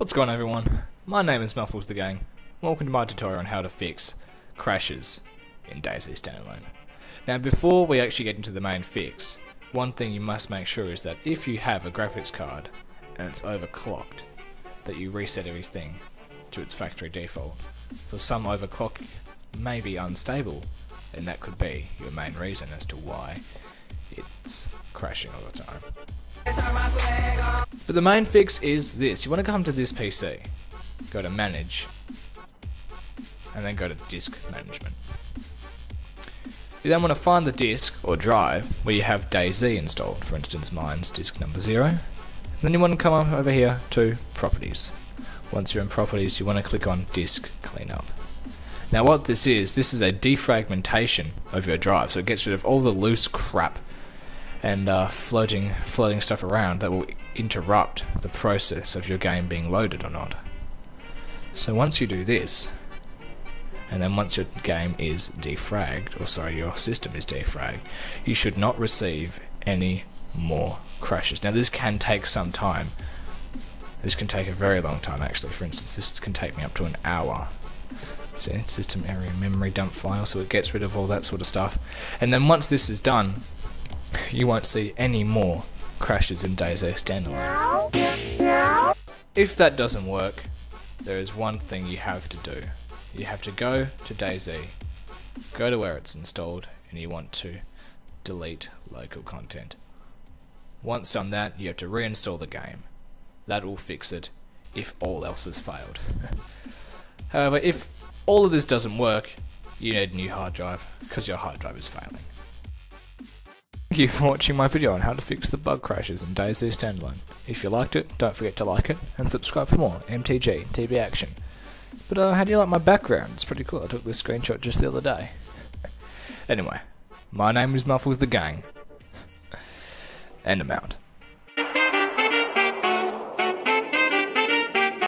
What's going on, everyone? My name is Muffles the Gang. Welcome to my tutorial on how to fix crashes in DayZ Standalone. Now, before we actually get into the main fix, one thing you must make sure is that if you have a graphics card and it's overclocked, that you reset everything to its factory default. For some, overclock may be unstable, and that could be your main reason as to why it's crashing all the time. But the main fix is this. You want to come to this PC, go to Manage, and then go to Disk Management. You then want to find the disk or drive where you have DayZ installed. For instance, mine's disk number 0. And then you want to come up over here to Properties. Once you're in Properties, you want to click on Disk Cleanup. Now what this is a defragmentation of your drive, so it gets rid of all the loose crap and floating stuff around that will interrupt the process of your game being loaded or not. So once you do this, and then once your game is defragged, or sorry, your system is defragged, you should not receive any more crashes. Now this can take some time. This can take a very long time actually. For instance, this can take me up to an hour. See, system area memory dump file, so it gets rid of all that sort of stuff. And then once this is done, you won't see any more crashes in DayZ Standalone. If that doesn't work, there is one thing you have to do. You have to go to DayZ, go to where it's installed, and you want to delete local content. Once done that, you have to reinstall the game. That will fix it if all else has failed. However, if all of this doesn't work, you need a new hard drive because your hard drive is failing. Thank you for watching my video on how to fix the bug crashes in DayZ Standalone. If you liked it, don't forget to like it and subscribe for more MTG TV action. But how do you like my background? It's pretty cool. I took this screenshot just the other day. Anyway, my name is Muffles the Gang, and I'm out.